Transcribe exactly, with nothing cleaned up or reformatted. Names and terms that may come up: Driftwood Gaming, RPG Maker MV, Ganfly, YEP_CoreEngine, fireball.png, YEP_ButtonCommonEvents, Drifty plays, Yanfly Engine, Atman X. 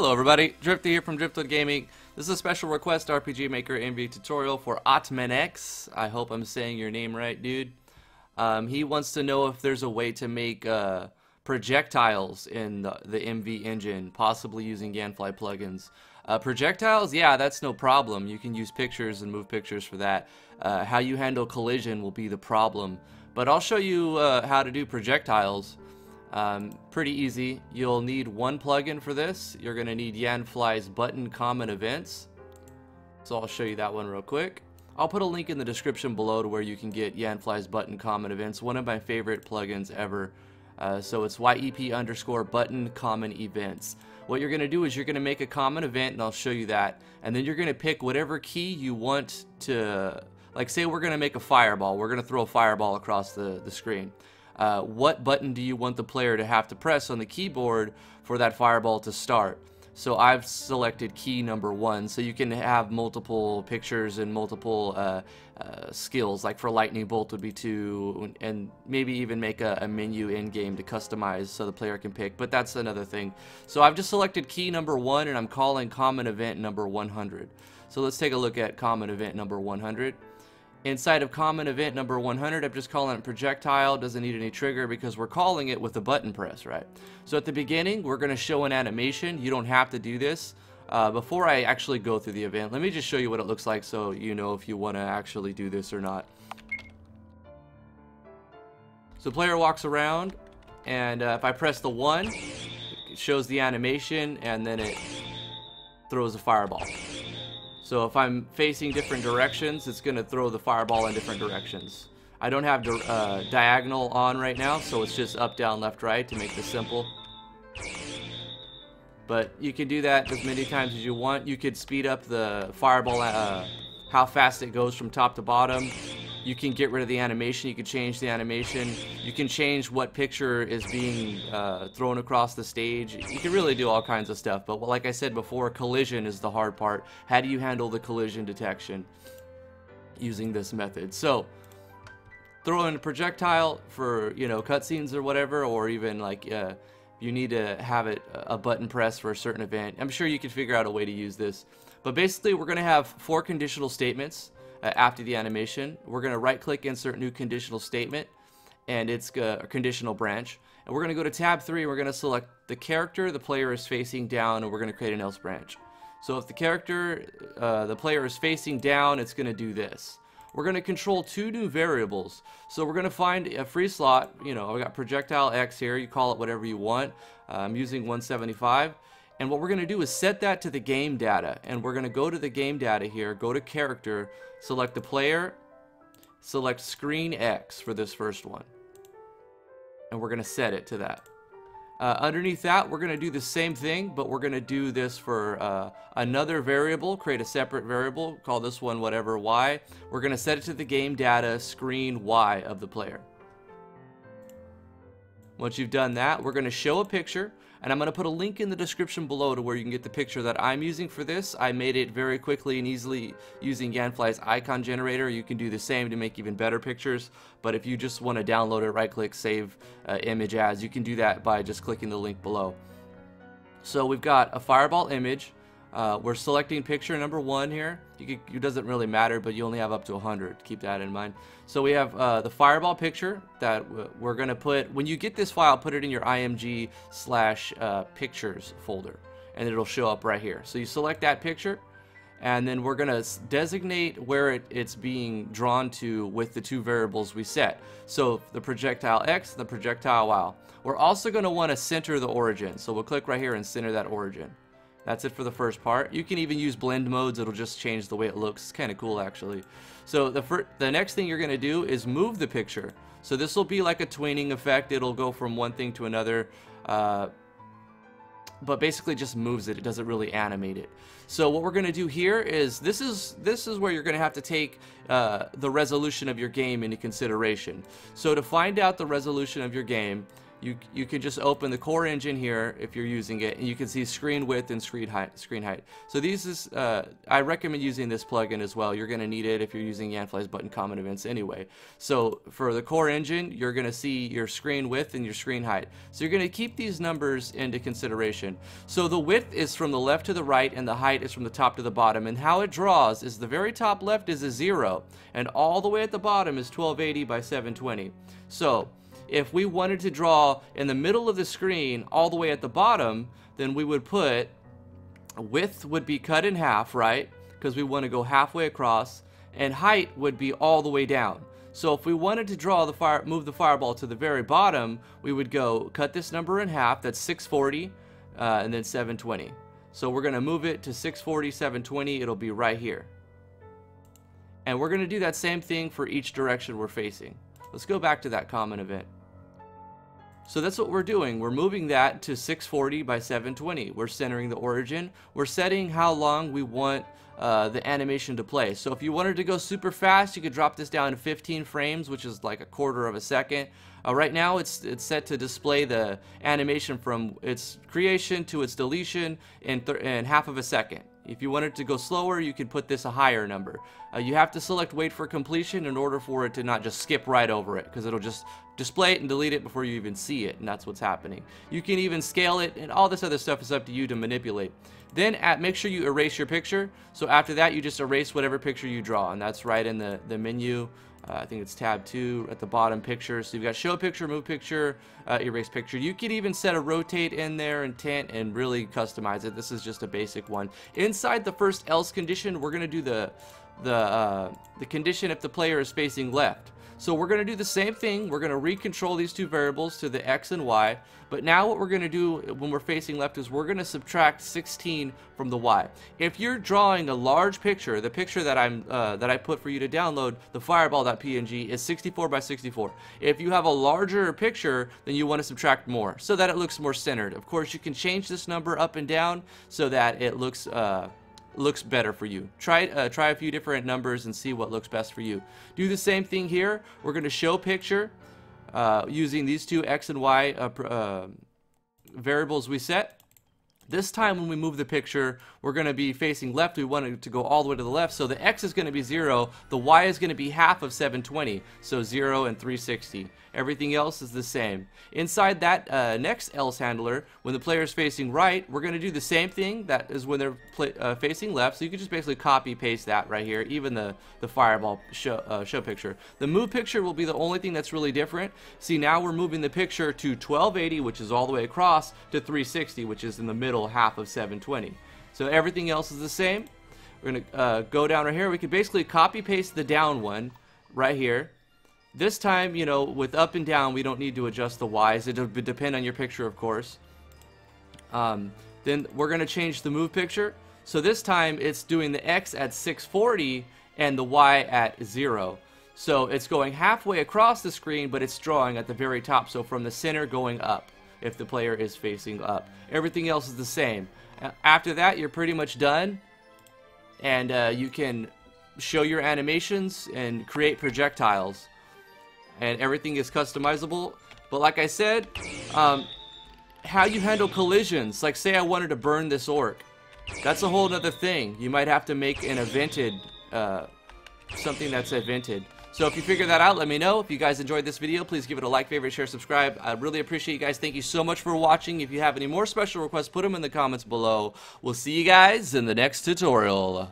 Hello everybody, Drifty here from Driftwood Gaming. This is a special request R P G Maker M V tutorial for Atman X. I hope I'm saying your name right, dude. Um, he wants to know if there's a way to make uh, projectiles in the, the M V engine, possibly using Ganfly plugins. Uh, projectiles, yeah, that's no problem. You can use pictures and move pictures for that. Uh, how you handle collision will be the problem. But I'll show you uh, how to do projectiles. Um, pretty easy. You'll need one plugin for this. You're gonna need Ganfly's button common events. So I'll show you that one real quick. I'll put a link in the description below to where you can get Ganfly's button common events, one of my favorite plugins ever. Uh, so it's Y E P underscore button common events. What you're gonna do is you're gonna make a common event, and I'll show you that. And then you're gonna pick whatever key you want to, like say we're gonna make a fireball. We're gonna throw a fireball across the, the screen. Uh, what button do you want the player to have to press on the keyboard for that fireball to start? So I've selected key number one, so you can have multiple pictures and multiple uh, uh, skills, like for lightning bolt would be two, and maybe even make a, a menu in-game to customize so the player can pick, but that's another thing. So I've just selected key number one, and I'm calling common event number one hundred. So let's take a look at common event number one hundred. Inside of common event number one hundred, I'm just calling it projectile. Doesn't need any trigger because we're calling it with a button press, right? So at the beginning, we're going to show an animation. You don't have to do this. Uh, before I actually go through the event, let me just show you what it looks like so you know if you want to actually do this or not. So player walks around, and uh, if I press the one, it shows the animation, and then it throws a fireball. So if I'm facing different directions, it's going to throw the fireball in different directions. I don't have di uh, diagonal on right now, so it's just up, down, left, right to make this simple. But you can do that as many times as you want. You could speed up the fireball, uh, how fast it goes from top to bottom. You can get rid of the animation. You can change the animation. You can change what picture is being uh, thrown across the stage. You can really do all kinds of stuff. But like I said before, collision is the hard part. How do you handle the collision detection using this method? So throw in a projectile for, you know, cutscenes or whatever, or even like uh, you need to have it a button press for a certain event. I'm sure you can figure out a way to use this. But basically, we're going to have four conditional statements. Uh, after the animation, we're going to right click, insert new conditional statement, and it's uh, a conditional branch. And we're going to go to tab three. We're going to select the character the player is facing down, and we're going to create an else branch. So if the character uh, the player is facing down, it's going to do this. We're going to control two new variables. So we're going to find a free slot. You know, I've got projectile X here. You call it whatever you want. Uh, I'm using one seventy-five. And what we're going to do is set that to the game data. And we're going to go to the game data here, go to character, select the player, select screen X for this first one. And we're going to set it to that. Uh, underneath that, we're going to do the same thing, but we're going to do this for uh, another variable, create a separate variable, call this one whatever Y. We're going to set it to the game data screen Y of the player. Once you've done that, we're going to show a picture, and I'm going to put a link in the description below to where you can get the picture that I'm using for this. I made it very quickly and easily using Ganfly's icon generator. You can do the same to make even better pictures, but if you just want to download it, right-click, save uh, image as, you can do that by just clicking the link below. So we've got a fireball image. Uh, we're selecting picture number one here. You could, it doesn't really matter, but you only have up to one hundred. Keep that in mind. So we have uh, the fireball picture that we're going to put. When you get this file, put it in your img slash uh, pictures folder, and it'll show up right here. So you select that picture, and then we're going to designate where it, it's being drawn to with the two variables we set. So the projectile X, the projectile Y. We're also going to want to center the origin. So we'll click right here and center that origin. That's it for the first part. You can even use blend modes. It'll just change the way it looks. It's kind of cool, actually. So the, fir the next thing you're going to do is move the picture. So this will be like a tweening effect. It'll go from one thing to another, uh, but basically just moves it. It doesn't really animate it. So what we're going to do here is this is this is where you're going to have to take uh, the resolution of your game into consideration. So to find out the resolution of your game, you you could just open the core engine here if you're using it, and you can see screen width and screen height. Screen height. So these is uh, I recommend using this plugin as well. You're going to need it if you're using Yanfly's button comment events anyway. So for the core engine, you're going to see your screen width and your screen height. So you're going to keep these numbers into consideration. So the width is from the left to the right, and the height is from the top to the bottom. And how it draws is the very top left is a zero, and all the way at the bottom is twelve eighty by seven twenty. So if we wanted to draw in the middle of the screen all the way at the bottom, then we would put width would be cut in half, right? Because we want to go halfway across, and height would be all the way down. So if we wanted to draw the fire, move the fireball to the very bottom, we would go cut this number in half. That's six forty uh, and then seven twenty. So we're going to move it to six forty, seven twenty. It'll be right here. And we're going to do that same thing for each direction we're facing. Let's go back to that comment event. So that's what we're doing. We're moving that to six forty by seven twenty. We're centering the origin. We're setting how long we want uh, the animation to play. So if you wanted to go super fast, you could drop this down to fifteen frames, which is like a quarter of a second. Uh, right now, it's it's set to display the animation from its creation to its deletion in, in half of a second. If you wanted to go slower, you could put this a higher number. Uh, you have to select wait for completion in order for it to not just skip right over it, because it'll just display it and delete it before you even see it, and that's what's happening. You can even scale it, and all this other stuff is up to you to manipulate. Then at, make sure you erase your picture. So after that, you just erase whatever picture you draw, and that's right in the, the menu. Uh, I think it's tab two at the bottom, picture. So you've got show picture, move picture, uh, erase picture. You could even set a rotate in there, intent, and really customize it. This is just a basic one. Inside the first else condition, we're going to do the, the, uh, the condition if the player is facing left. So we're going to do the same thing. We're going to recontrol these two variables to the X and Y. But now what we're going to do when we're facing left is we're going to subtract sixteen from the Y. If you're drawing a large picture, the picture that I'm uh, that I put for you to download, the fireball dot P N G, is sixty-four by sixty-four. If you have a larger picture, then you want to subtract more so that it looks more centered. Of course, you can change this number up and down so that it looks uh, looks better for you. Try uh, try a few different numbers and see what looks best for you. Do the same thing here. We're going to show picture uh, using these two X and Y uh, uh, variables we set. This time when we move the picture, we're going to be facing left. We want it to go all the way to the left. So the X is going to be zero. The Y is going to be half of seven twenty. So zero and three sixty. Everything else is the same. Inside that uh, next else handler, when the player is facing right, we're going to do the same thing that is when they're uh, facing left. So you can just basically copy paste that right here, even the, the fireball show, uh, show picture. The move picture will be the only thing that's really different. See, now we're moving the picture to twelve eighty, which is all the way across, to three sixty, which is in the middle half of seven twenty. So everything else is the same. We're going to uh, go down right here. We can basically copy paste the down one right here. This time, you know, with up and down, we don't need to adjust the Y's. It'll depend on your picture, of course. Um, then we're going to change the move picture. So this time, it's doing the X at six forty and the Y at zero. So it's going halfway across the screen, but it's drawing at the very top. So from the center going up, if the player is facing up. Everything else is the same. After that, you're pretty much done. And uh, you can show your animations and create projectiles. And everything is customizable, but like I said, um, how you handle collisions, like say I wanted to burn this orc, that's a whole nother thing. You might have to make an evented, uh, something that's evented. So if you figure that out, let me know. If you guys enjoyed this video, please give it a like, favorite, share, subscribe. I really appreciate you guys. Thank you so much for watching. If you have any more special requests, put them in the comments below. We'll see you guys in the next tutorial.